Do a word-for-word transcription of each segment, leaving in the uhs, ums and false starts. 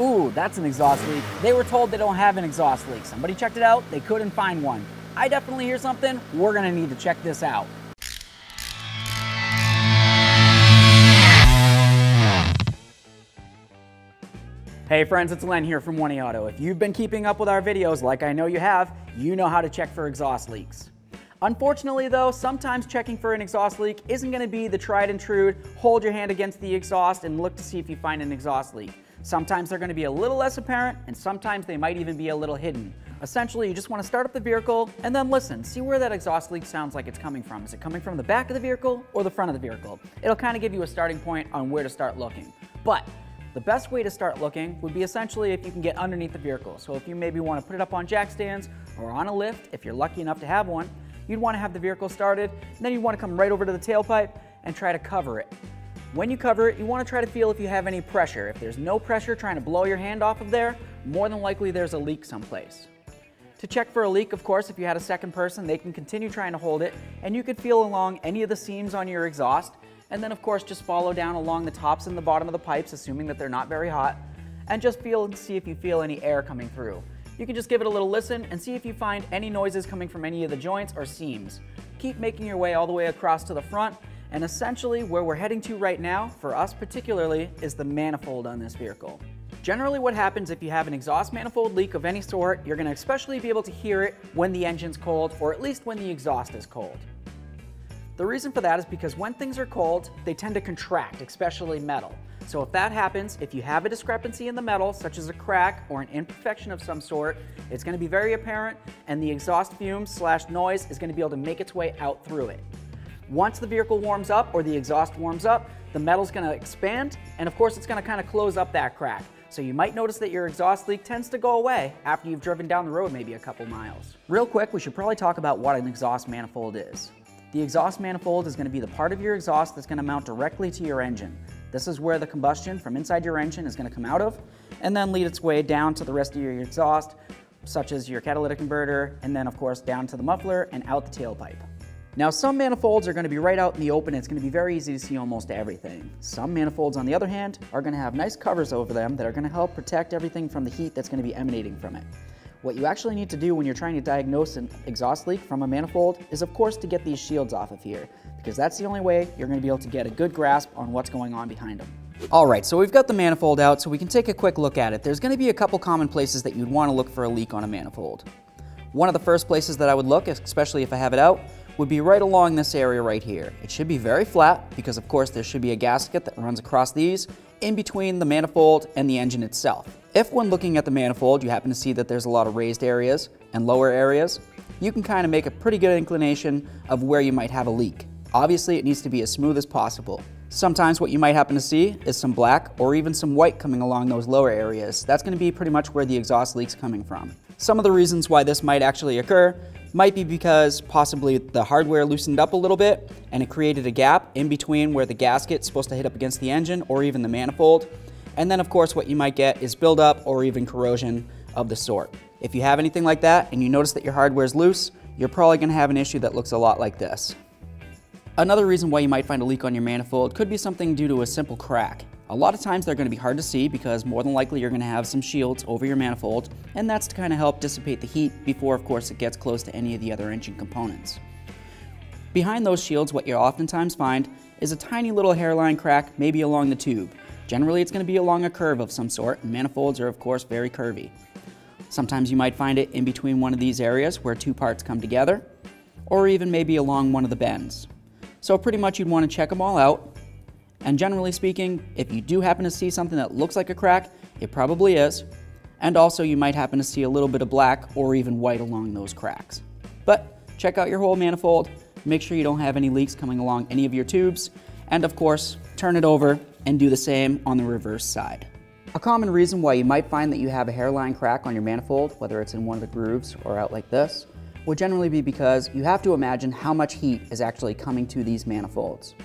ooh, that's an exhaust leak. They were told they don't have an exhaust leak. Somebody checked it out, they couldn't find one. I definitely hear something, we're gonna need to check this out. Hey friends, it's Len here from one A Auto. If you've been keeping up with our videos, like I know you have, you know how to check for exhaust leaks. Unfortunately though, sometimes checking for an exhaust leak isn't gonna be the tried and true, hold your hand against the exhaust and look to see if you find an exhaust leak. Sometimes they're gonna be a little less apparent, and sometimes they might even be a little hidden. Essentially, you just wanna start up the vehicle and then listen, see where that exhaust leak sounds like it's coming from. Is it coming from the back of the vehicle or the front of the vehicle? It'll kinda give you a starting point on where to start looking. But the best way to start looking would be essentially if you can get underneath the vehicle. So if you maybe want to put it up on jack stands or on a lift, if you're lucky enough to have one, you'd want to have the vehicle started, and then you want to come right over to the tailpipe and try to cover it. When you cover it, you want to try to feel if you have any pressure. If there's no pressure trying to blow your hand off of there, more than likely there's a leak someplace. To check for a leak, of course, if you had a second person, they can continue trying to hold it, and you could feel along any of the seams on your exhaust. And then of course just follow down along the tops and the bottom of the pipes, assuming that they're not very hot, and just feel and see if you feel any air coming through. You can just give it a little listen and see if you find any noises coming from any of the joints or seams. Keep making your way all the way across to the front, and essentially where we're heading to right now, for us particularly, is the manifold on this vehicle. Generally what happens if you have an exhaust manifold leak of any sort, you're gonna especially be able to hear it when the engine's cold, or at least when the exhaust is cold. The reason for that is because when things are cold, they tend to contract, especially metal. So if that happens, if you have a discrepancy in the metal, such as a crack or an imperfection of some sort, it's gonna be very apparent, and the exhaust fume slash noise is gonna be able to make its way out through it. Once the vehicle warms up, or the exhaust warms up, the metal's gonna expand, and of course it's gonna kinda close up that crack. So you might notice that your exhaust leak tends to go away after you've driven down the road maybe a couple miles. Real quick, we should probably talk about what an exhaust manifold is. The exhaust manifold is going to be the part of your exhaust that's going to mount directly to your engine. This is where the combustion from inside your engine is going to come out of, and then lead its way down to the rest of your exhaust, such as your catalytic converter, and then of course down to the muffler and out the tailpipe. Now some manifolds are going to be right out in the open, it's going to be very easy to see almost everything. Some manifolds on the other hand are going to have nice covers over them that are going to help protect everything from the heat that's going to be emanating from it. What you actually need to do when you're trying to diagnose an exhaust leak from a manifold is of course to get these shields off of here, because that's the only way you're going to be able to get a good grasp on what's going on behind them. Alright, so we've got the manifold out so we can take a quick look at it. There's going to be a couple common places that you'd want to look for a leak on a manifold. One of the first places that I would look, especially if I have it out, would be right along this area right here. It should be very flat because of course there should be a gasket that runs across these in between the manifold and the engine itself. If when looking at the manifold you happen to see that there's a lot of raised areas and lower areas, you can kind of make a pretty good inclination of where you might have a leak. Obviously it needs to be as smooth as possible. Sometimes what you might happen to see is some black or even some white coming along those lower areas. That's going to be pretty much where the exhaust leak's coming from. Some of the reasons why this might actually occur might be because possibly the hardware loosened up a little bit and it created a gap in between where the gasket's supposed to hit up against the engine or even the manifold. And then of course what you might get is buildup or even corrosion of the sort. If you have anything like that and you notice that your hardware's loose, you're probably going to have an issue that looks a lot like this. Another reason why you might find a leak on your manifold could be something due to a simple crack. A lot of times they're going to be hard to see because more than likely you're going to have some shields over your manifold, and that's to kind of help dissipate the heat before of course it gets close to any of the other engine components. Behind those shields what you'll oftentimes find is a tiny little hairline crack, maybe along the tube. Generally it's going to be along a curve of some sort, and manifolds are of course very curvy. Sometimes you might find it in between one of these areas where two parts come together, or even maybe along one of the bends. So pretty much you'd want to check them all out. And generally speaking, if you do happen to see something that looks like a crack, it probably is. And also you might happen to see a little bit of black or even white along those cracks. But check out your whole manifold, make sure you don't have any leaks coming along any of your tubes, and of course, turn it over and do the same on the reverse side. A common reason why you might find that you have a hairline crack on your manifold, whether it's in one of the grooves or out like this, would generally be because you have to imagine how much heat is actually coming to these manifolds.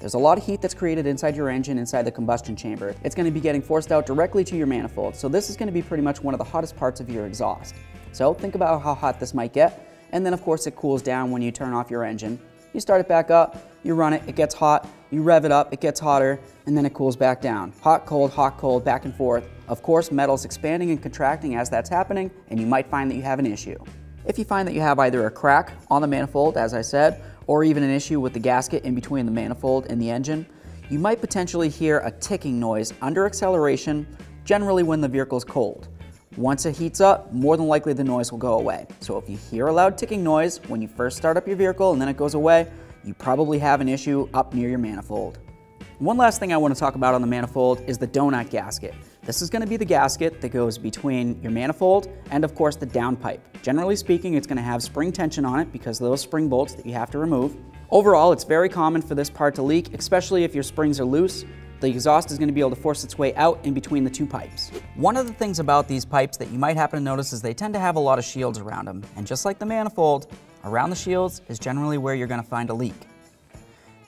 There's a lot of heat that's created inside your engine, inside the combustion chamber. It's going to be getting forced out directly to your manifold, so this is going to be pretty much one of the hottest parts of your exhaust. So think about how hot this might get, and then of course it cools down when you turn off your engine. You start it back up, you run it, it gets hot, you rev it up, it gets hotter, and then it cools back down. Hot, cold, hot, cold, back and forth. Of course, metal's expanding and contracting as that's happening, and you might find that you have an issue. If you find that you have either a crack on the manifold, as I said, or even an issue with the gasket in between the manifold and the engine, you might potentially hear a ticking noise under acceleration, generally when the vehicle's cold. Once it heats up, more than likely the noise will go away. So if you hear a loud ticking noise when you first start up your vehicle and then it goes away, you probably have an issue up near your manifold. One last thing I want to talk about on the manifold is the donut gasket. This is going to be the gasket that goes between your manifold and of course the downpipe. Generally speaking, it's going to have spring tension on it because of those spring bolts that you have to remove. Overall, it's very common for this part to leak, especially if your springs are loose. The exhaust is going to be able to force its way out in between the two pipes. One of the things about these pipes that you might happen to notice is they tend to have a lot of shields around them. And just like the manifold, around the shields is generally where you're going to find a leak.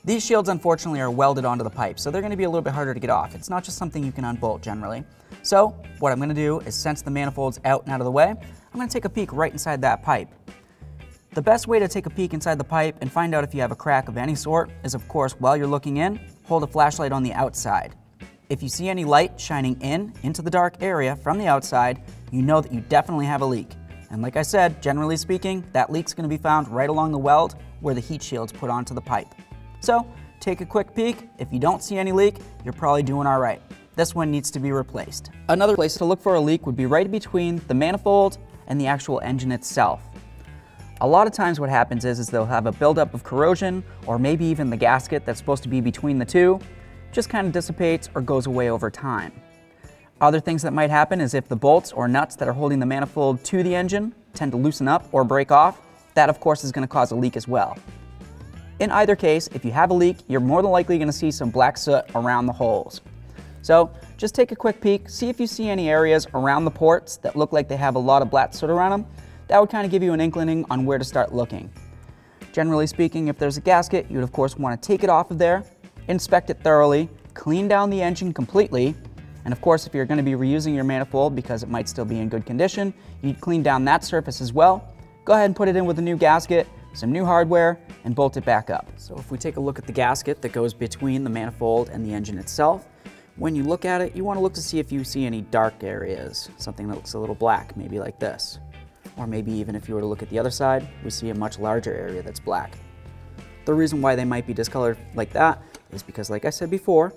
These shields, unfortunately, are welded onto the pipe, so they're going to be a little bit harder to get off. It's not just something you can unbolt generally. So what I'm going to do is, since the manifold's out and out of the way, I'm going to take a peek right inside that pipe. The best way to take a peek inside the pipe and find out if you have a crack of any sort is, of course, while you're looking in, hold a flashlight on the outside. If you see any light shining in into the dark area from the outside, you know that you definitely have a leak. And like I said, generally speaking, that leak's going to be found right along the weld where the heat shield's put onto the pipe. So take a quick peek. If you don't see any leak, you're probably doing all right. This one needs to be replaced. Another place to look for a leak would be right between the manifold and the actual engine itself. A lot of times what happens is, is they'll have a buildup of corrosion, or maybe even the gasket that's supposed to be between the two just kind of dissipates or goes away over time. Other things that might happen is if the bolts or nuts that are holding the manifold to the engine tend to loosen up or break off, that of course is going to cause a leak as well. In either case, if you have a leak, you're more than likely going to see some black soot around the holes. So just take a quick peek, see if you see any areas around the ports that look like they have a lot of black soot around them. That would kind of give you an inkling on where to start looking. Generally speaking, if there's a gasket, you'd of course want to take it off of there, inspect it thoroughly, clean down the engine completely, and of course if you're going to be reusing your manifold because it might still be in good condition, you'd clean down that surface as well. Go ahead and put it in with a new gasket, some new hardware, and bolt it back up. So if we take a look at the gasket that goes between the manifold and the engine itself, when you look at it, you want to look to see if you see any dark areas, something that looks a little black, maybe like this. Or maybe even if you were to look at the other side, we see a much larger area that's black. The reason why they might be discolored like that is because, like I said before,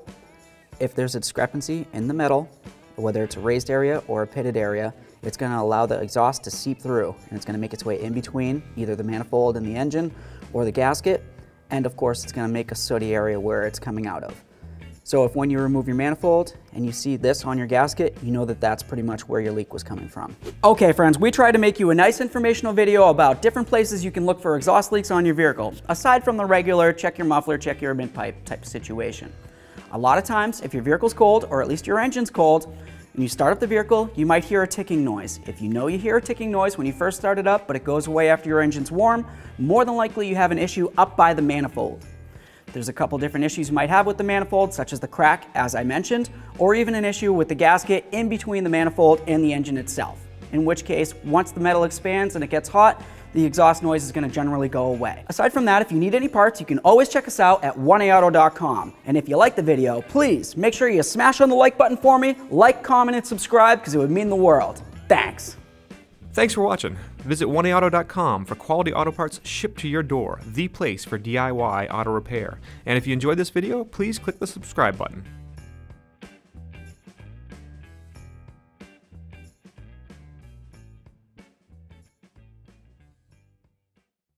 if there's a discrepancy in the metal, whether it's a raised area or a pitted area, it's going to allow the exhaust to seep through, and it's going to make its way in between either the manifold and the engine or the gasket, and of course it's going to make a sooty area where it's coming out of. So if when you remove your manifold and you see this on your gasket, you know that that's pretty much where your leak was coming from. Okay friends, we tried to make you a nice informational video about different places you can look for exhaust leaks on your vehicle, aside from the regular check your muffler, check your mid pipe type situation. A lot of times, if your vehicle's cold, or at least your engine's cold, when you start up the vehicle, you might hear a ticking noise. If you know you hear a ticking noise when you first start it up, but it goes away after your engine's warm, more than likely you have an issue up by the manifold. There's a couple different issues you might have with the manifold, such as the crack, as I mentioned, or even an issue with the gasket in between the manifold and the engine itself. In which case, once the metal expands and it gets hot, the exhaust noise is going to generally go away. Aside from that, if you need any parts, you can always check us out at one A auto dot com. And if you like the video, please make sure you smash on the like button for me, like, comment, and subscribe, because it would mean the world. Thanks. Thanks for watching. Visit one A auto dot com for quality auto parts shipped to your door, the place for D I Y auto repair. And if you enjoyed this video, please click the subscribe button.